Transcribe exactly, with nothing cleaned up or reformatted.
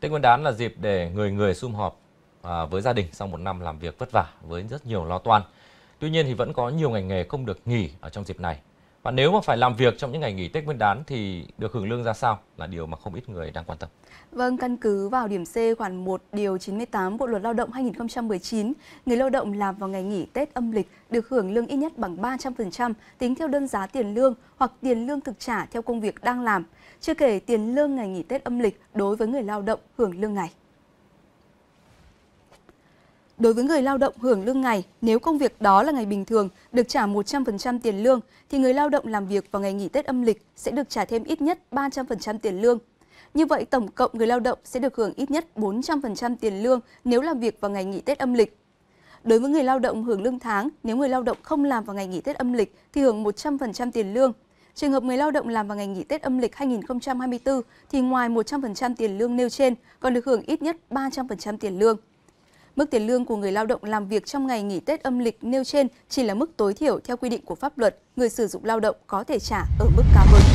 Tết Nguyên đán là dịp để người người sum họp à, với gia đình sau một năm làm việc vất vả với rất nhiều lo toan. Tuy nhiên thì vẫn có nhiều ngành nghề không được nghỉ ở trong dịp này. Và nếu mà phải làm việc trong những ngày nghỉ Tết Nguyên đán thì được hưởng lương ra sao là điều mà không ít người đang quan tâm. Vâng, căn cứ vào điểm C khoản một điều chín mươi tám Bộ luật Lao động hai nghìn không trăm mười chín, người lao động làm vào ngày nghỉ Tết âm lịch được hưởng lương ít nhất bằng ba trăm phần trăm tính theo đơn giá tiền lương hoặc tiền lương thực trả theo công việc đang làm, chưa kể tiền lương ngày nghỉ Tết âm lịch đối với người lao động hưởng lương ngày. Đối với người lao động hưởng lương ngày, nếu công việc đó là ngày bình thường được trả một trăm phần trăm tiền lương, thì người lao động làm việc vào ngày nghỉ Tết âm lịch sẽ được trả thêm ít nhất ba trăm phần trăm tiền lương. Như vậy, tổng cộng người lao động sẽ được hưởng ít nhất bốn trăm phần trăm tiền lương nếu làm việc vào ngày nghỉ Tết âm lịch. Đối với người lao động hưởng lương tháng, nếu người lao động không làm vào ngày nghỉ Tết âm lịch thì hưởng một trăm phần trăm tiền lương. Trường hợp người lao động làm vào ngày nghỉ Tết âm lịch hai nghìn không trăm hai mươi tư thì ngoài một trăm phần trăm tiền lương nêu trên còn được hưởng ít nhất ba trăm phần trăm tiền lương. Mức tiền lương của người lao động làm việc trong ngày nghỉ Tết âm lịch nêu trên chỉ là mức tối thiểu theo quy định của pháp luật, người sử dụng lao động có thể trả ở mức cao hơn.